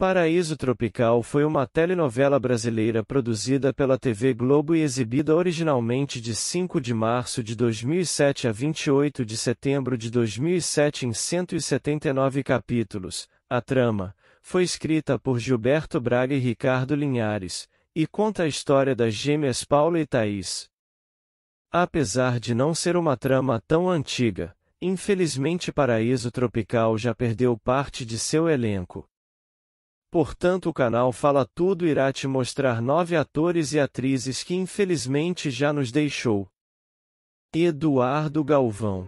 Paraíso Tropical foi uma telenovela brasileira produzida pela TV Globo e exibida originalmente de 5 de março de 2007 a 28 de setembro de 2007 em 179 capítulos. A trama foi escrita por Gilberto Braga e Ricardo Linhares, e conta a história das gêmeas Paula e Taís. Apesar de não ser uma trama tão antiga, infelizmente Paraíso Tropical já perdeu parte de seu elenco. Portanto, o canal Fala Tudo irá te mostrar 9 atores e atrizes que infelizmente já nos deixou. Eduardo Galvão.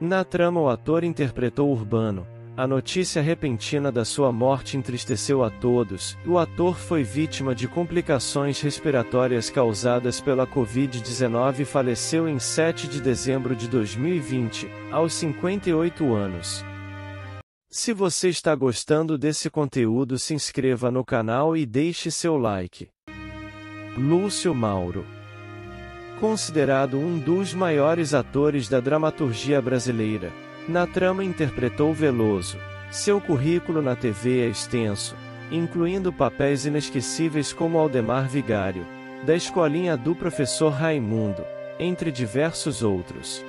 Na trama, o ator interpretou Urbano. A notícia repentina da sua morte entristeceu a todos, e o ator foi vítima de complicações respiratórias causadas pela Covid-19 e faleceu em 7 de dezembro de 2020, aos 58 anos. Se você está gostando desse conteúdo, se inscreva no canal e deixe seu like. Lúcio Mauro. Considerado um dos maiores atores da dramaturgia brasileira, na trama interpretou Veloso. Seu currículo na TV é extenso, incluindo papéis inesquecíveis como Aldemar Vigário, da Escolinha do Professor Raimundo, entre diversos outros.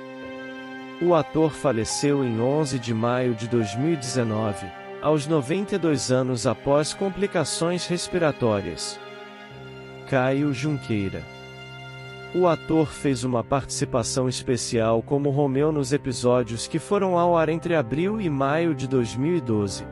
O ator faleceu em 11 de maio de 2019, aos 92 anos, após complicações respiratórias. Caio Junqueira. O ator fez uma participação especial como Romeu nos episódios que foram ao ar entre abril e maio de 2012.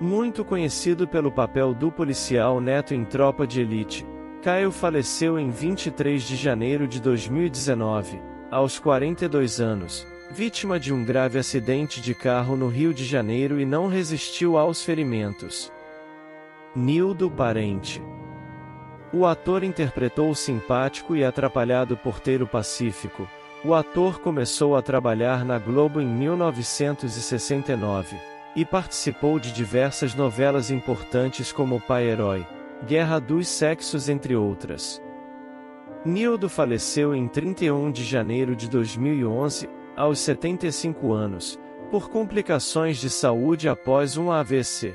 Muito conhecido pelo papel do policial Neto em Tropa de Elite, Caio faleceu em 23 de janeiro de 2019. Aos 42 anos, vítima de um grave acidente de carro no Rio de Janeiro e não resistiu aos ferimentos. Nildo Parente. O ator interpretou o simpático e atrapalhado porteiro pacífico. O ator começou a trabalhar na Globo em 1969, e participou de diversas novelas importantes como Pai Herói, Guerra dos Sexos, entre outras. Nildo faleceu em 31 de janeiro de 2011, aos 75 anos, por complicações de saúde após um AVC.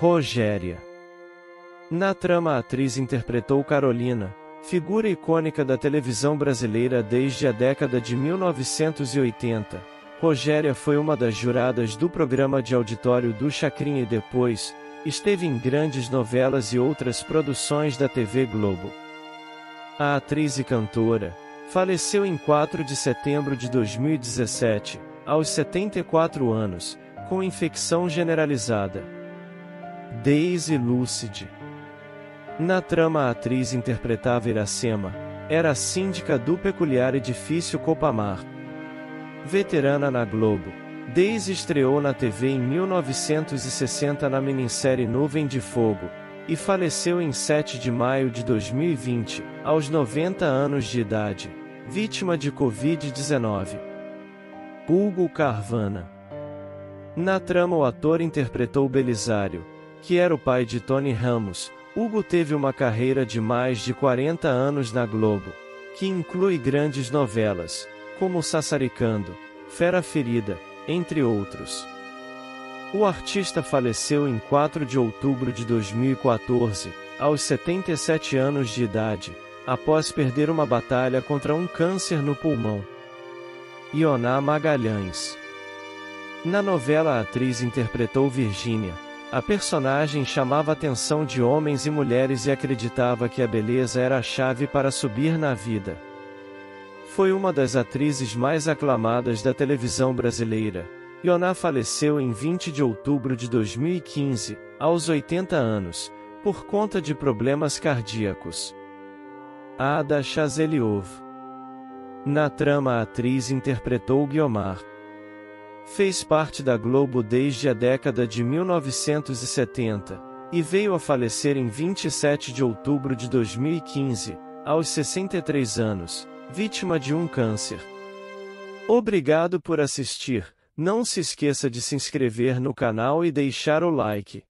Rogéria. Na trama, a atriz interpretou Carolina, figura icônica da televisão brasileira desde a década de 1980. Rogéria foi uma das juradas do programa de auditório do Chacrinha e depois esteve em grandes novelas e outras produções da TV Globo. A atriz e cantora faleceu em 4 de setembro de 2017, aos 74 anos, com infecção generalizada. Daisy Lucid. Na trama, a atriz interpretava Iracema. Era a síndica do peculiar edifício Copamar. Veterana na Globo, Daisy estreou na TV em 1960 na minissérie Nuvem de Fogo, e faleceu em 7 de maio de 2020, aos 90 anos de idade, vítima de Covid-19. Hugo Carvana. Na trama, o ator interpretou Belisário, que era o pai de Tony Ramos. Hugo teve uma carreira de mais de 40 anos na Globo, que inclui grandes novelas, como Sassaricando, Fera Ferida, entre outros. O artista faleceu em 4 de outubro de 2014, aos 77 anos de idade, após perder uma batalha contra um câncer no pulmão. Ioná Magalhães. Na novela, a atriz interpretou Virgínia. A personagem chamava a atenção de homens e mulheres e acreditava que a beleza era a chave para subir na vida. Foi uma das atrizes mais aclamadas da televisão brasileira. Ioná faleceu em 20 de outubro de 2015, aos 80 anos, por conta de problemas cardíacos. Ada Chazelyov. Na trama, a atriz interpretou Guiomar. Fez parte da Globo desde a década de 1970, e veio a falecer em 27 de outubro de 2015, aos 63 anos, vítima de um câncer. Obrigado por assistir. Não se esqueça de se inscrever no canal e deixar o like.